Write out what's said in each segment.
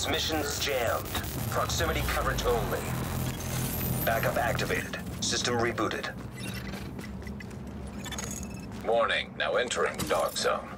Transmissions jammed. Proximity coverage only. Backup activated. System rebooted. Warning, now entering dark zone.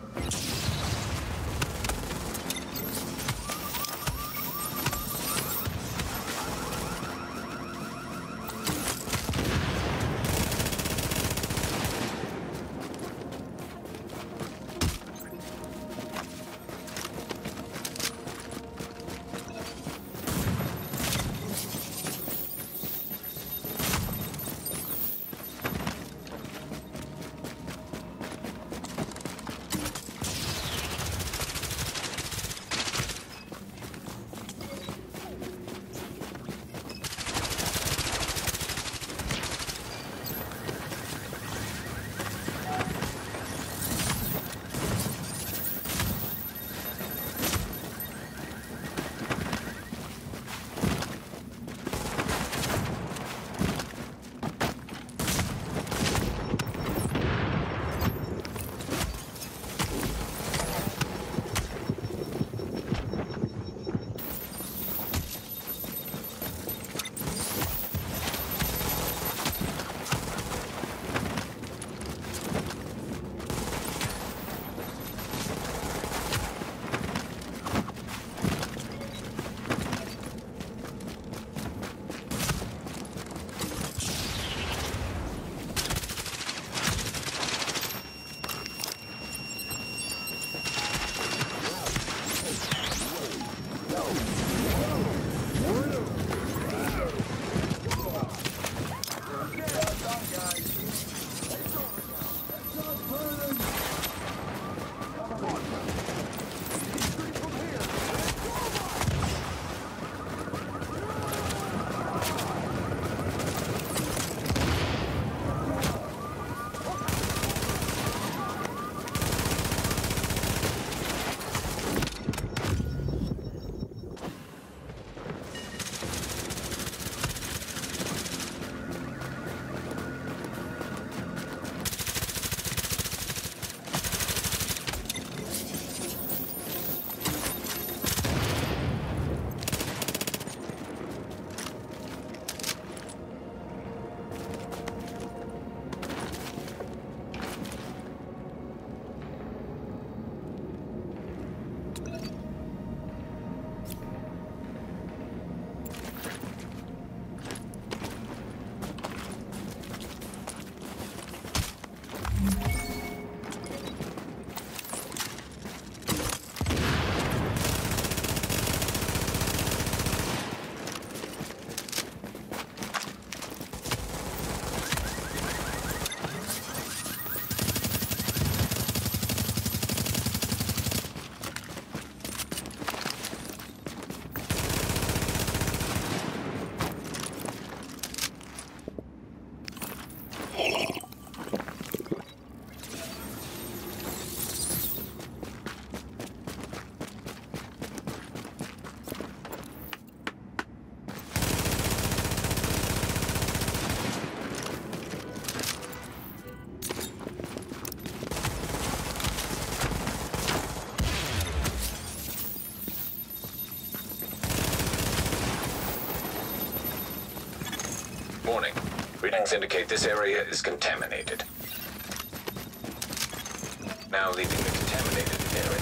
Warning. Readings indicate this area is contaminated. Now leaving the contaminated area.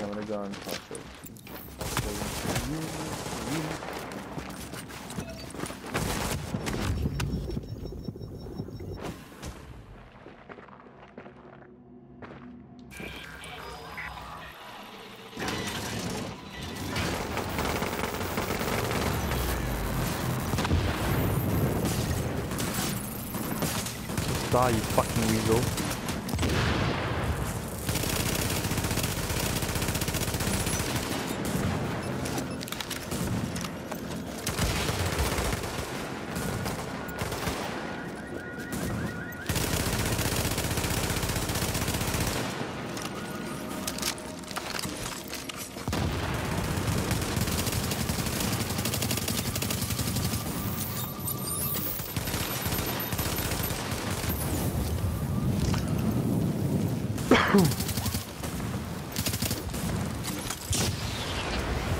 Okay, I'm gonna go and touch it. Die, you fucking weasel.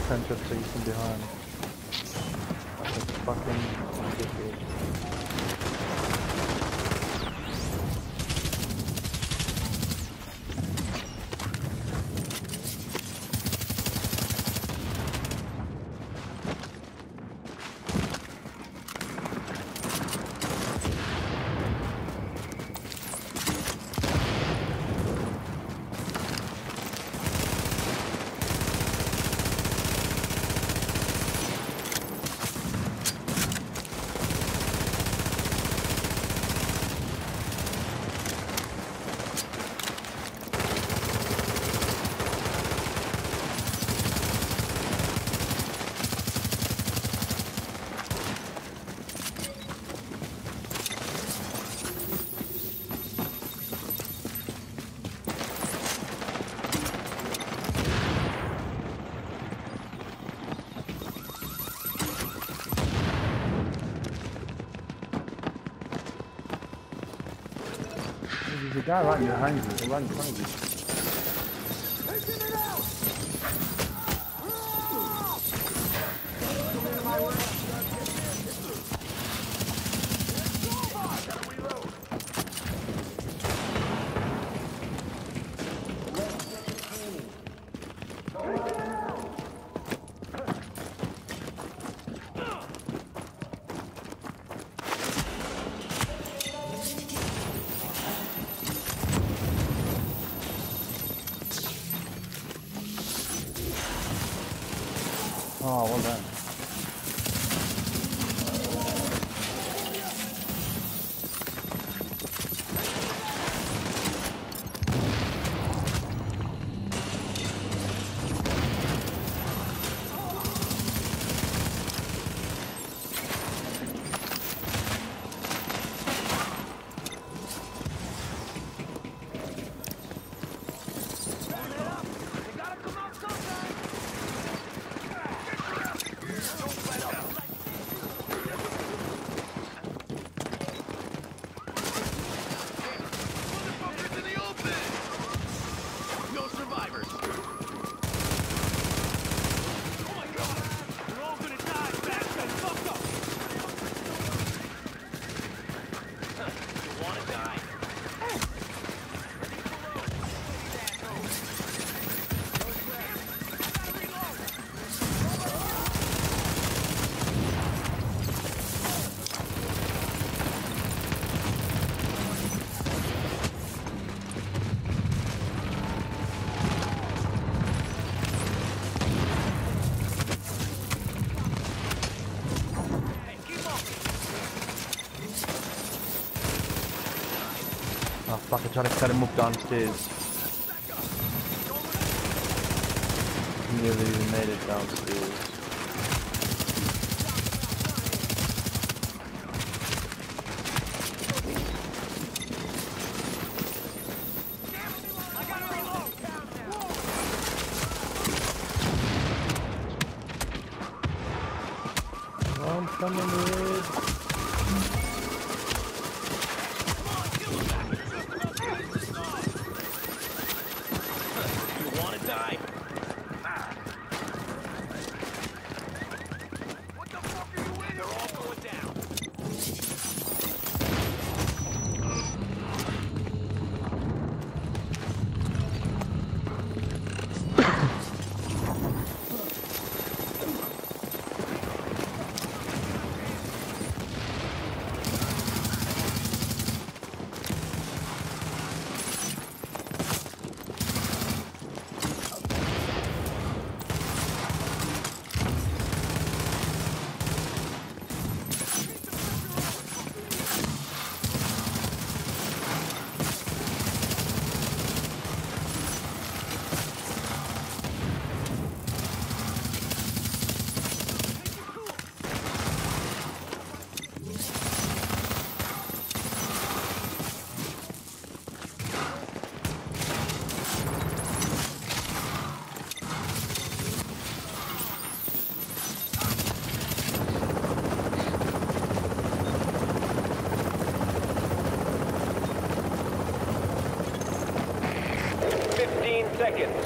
Center trees from behind. That's there's a guy right behind you, right in front of you. Taking it out! Oh, well done. Oh fuck, I tried to cut him up downstairs. Nearly even made it downstairs. I'm coming with. 15 seconds.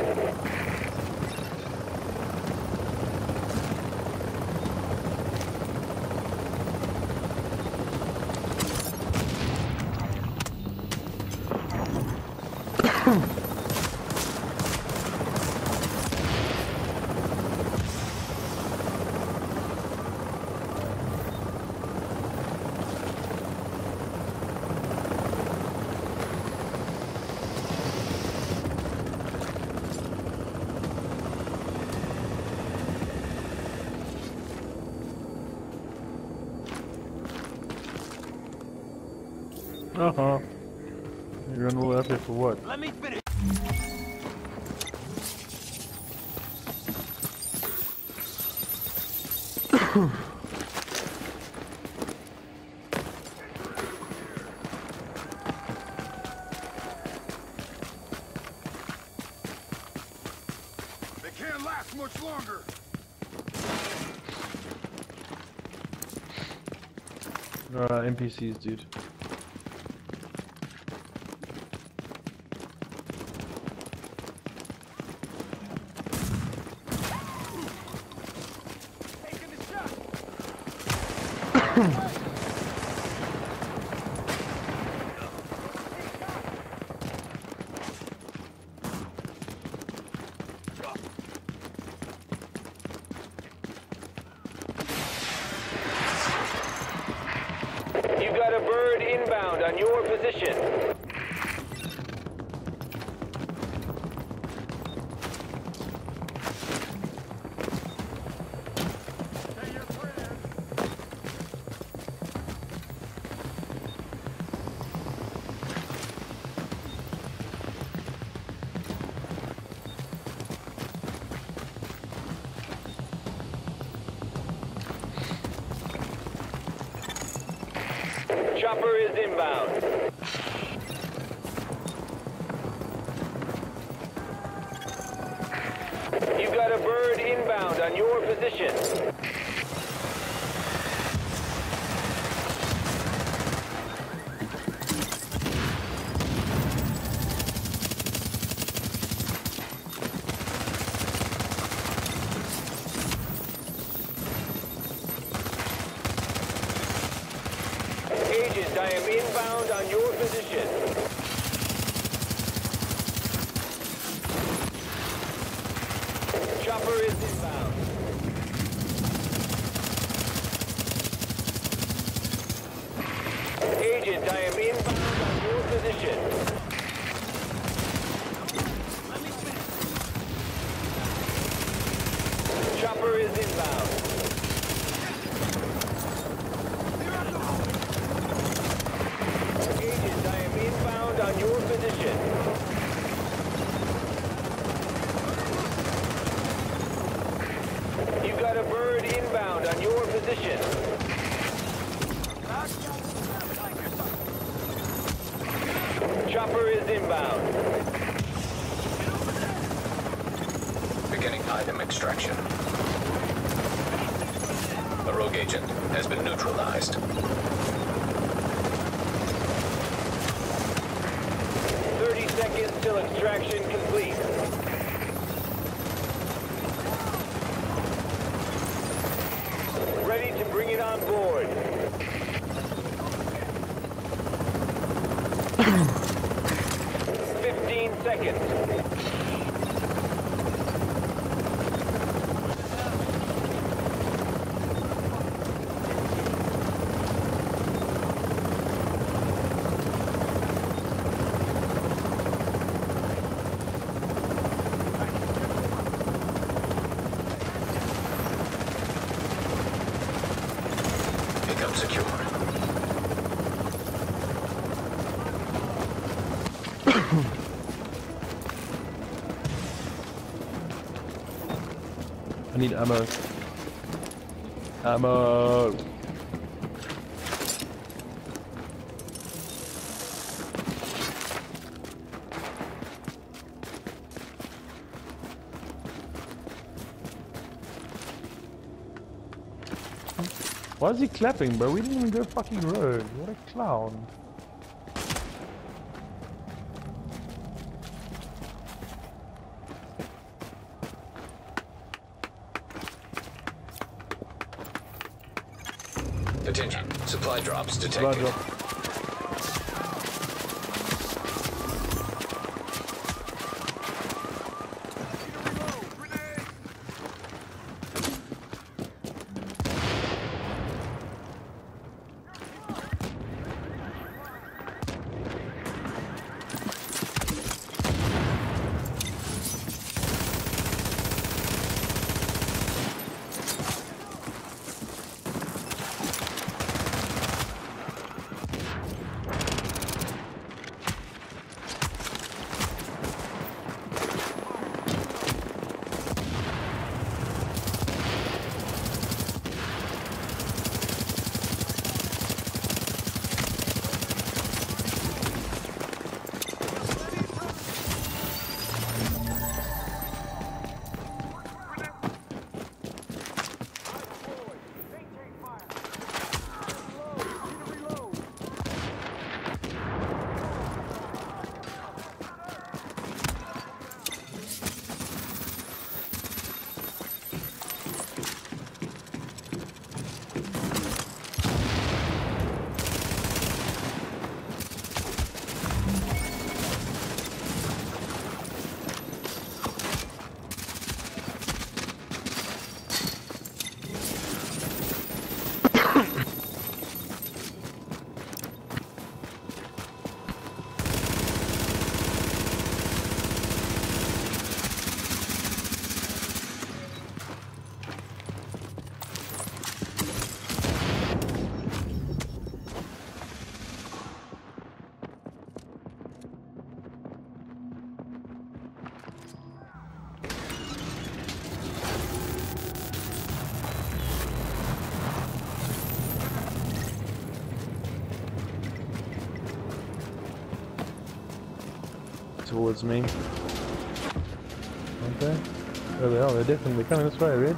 Uh-huh. You're gonna live here for what? Let me finish. They can't last much longer. NPCs, dude. Chopper is inbound. You've got a bird inbound on your position. I am inbound on your position. Chopper is inbound. Agent, I am inbound on your position. Let me finish. Chopper is inbound. Chopper is inbound. Beginning item extraction. A rogue agent has been neutralized. Seconds till extraction complete. Ready to bring it on board. I need ammo. Ammo! Why is he clapping, bro? We didn't even go fucking rogue. What a clown. Attention, supply drops detected. Roger. Towards me. Okay. There they are, they're definitely coming this way, Red.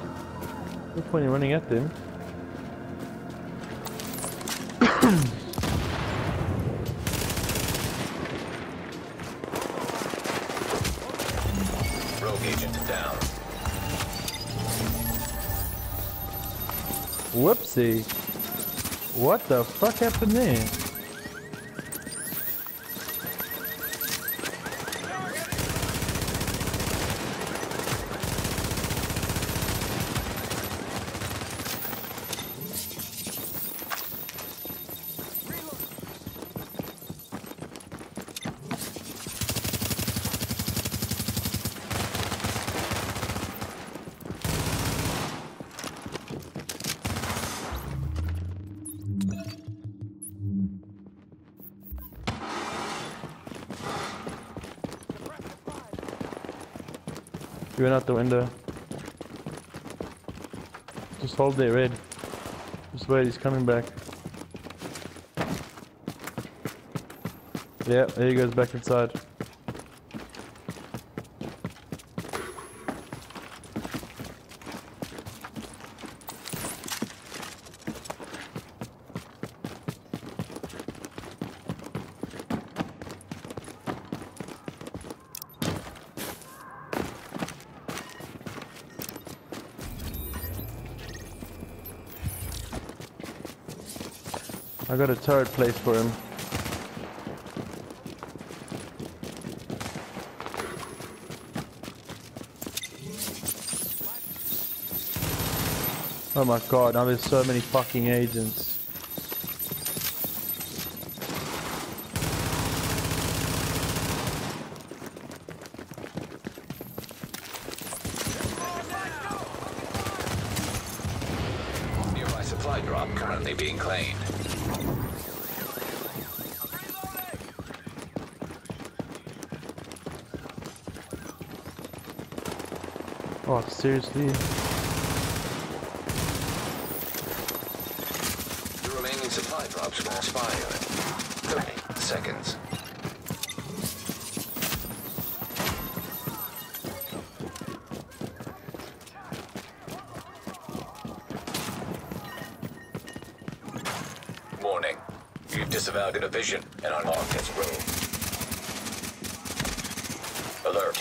Which one are you running at them? Rogue agent down. Whoopsie. What the fuck happened there? You went out the window. Just hold there, Red. Just wait, he's coming back. Yeah, there he goes back inside. I got a turret placed for him. Oh my god, now there's so many fucking agents. Nearby supply drop currently being claimed. Oh, seriously? The remaining supply drops will expire in 30 seconds. Warning. You've disavowed the division and unlocked its room. Alert.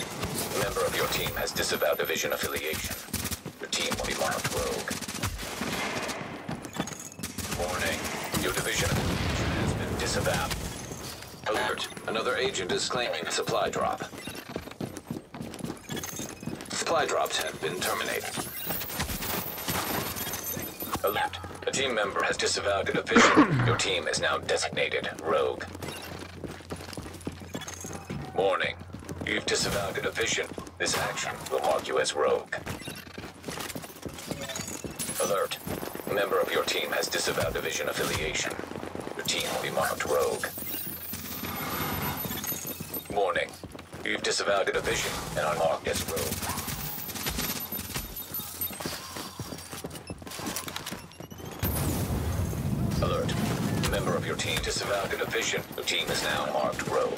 A member of your team has disavowed division affiliation. Your team will be marked rogue. Warning, your division has been disavowed. Alert, another agent is claiming supply drop. Supply drops have been terminated. Alert, a team member has disavowed a division. Your team is now designated rogue. Warning, you've disavowed a division. This action will mark you as rogue. Alert, a member of your team has disavowed division affiliation. Your team will be marked rogue. Warning, you've disavowed a division and are marked as rogue. Alert, a member of your team disavowed a division. Your team is now marked rogue.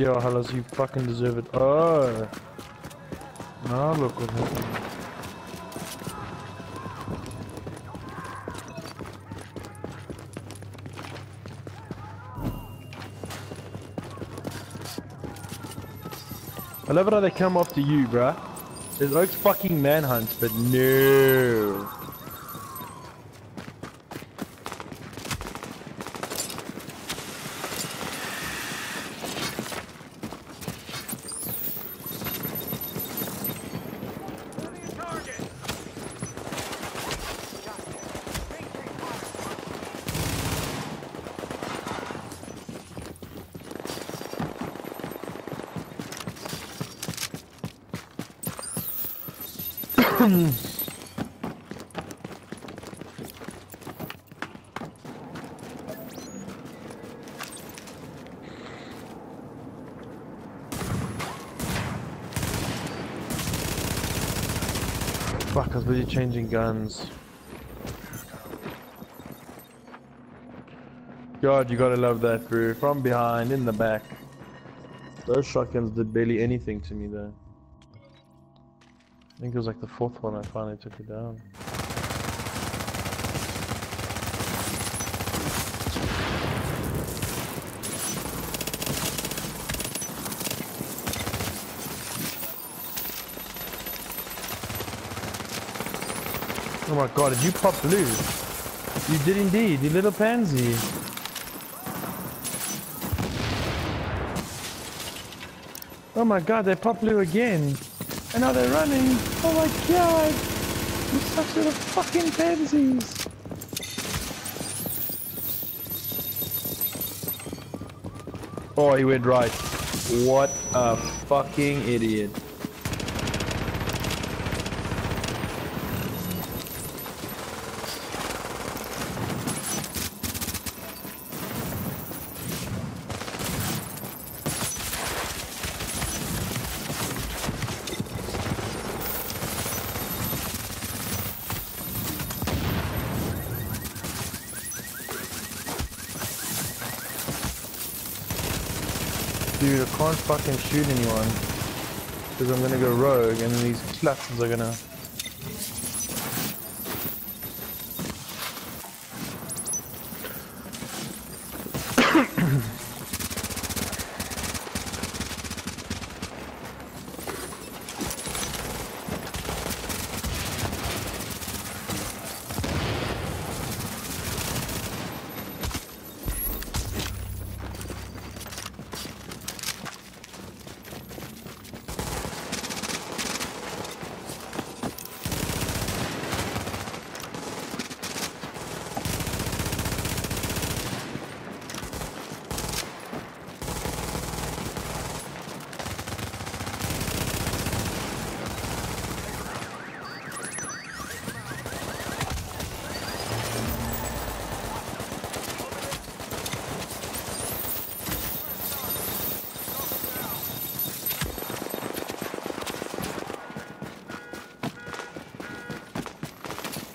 Yo, Hellas, you fucking deserve it. Oh! Now look what happened. I love it how they come after you, bruh. There's Oak's fucking manhunts, but no. Fuck, I was really changing guns. God, you gotta love that, bro. From behind, in the back. Those shotguns did barely anything to me, though. I think it was like the fourth one I finally took it down. Oh my god, did you pop blue? You did indeed, you little pansy. Oh my god, they pop blue again. And now they're running! Oh my god! You such little fucking pansies! Oh, he went right. What a fucking idiot. Dude, I can't fucking shoot anyone because I'm gonna go rogue and these clutches are gonna...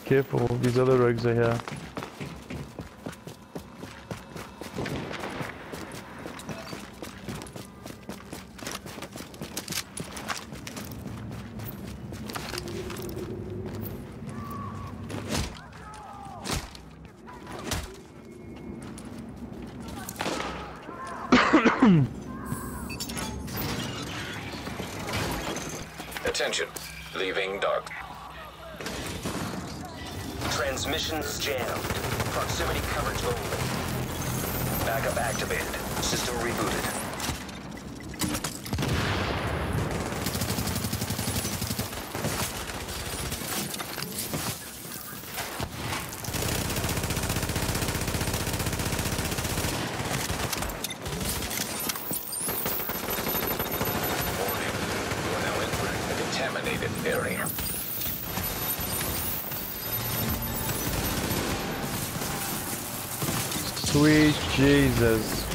Careful, these other rogues are here. Attention, leaving dark. Transmissions jammed. Proximity coverage only. Backup activated. System rebooted. Area. Sweet Jesus.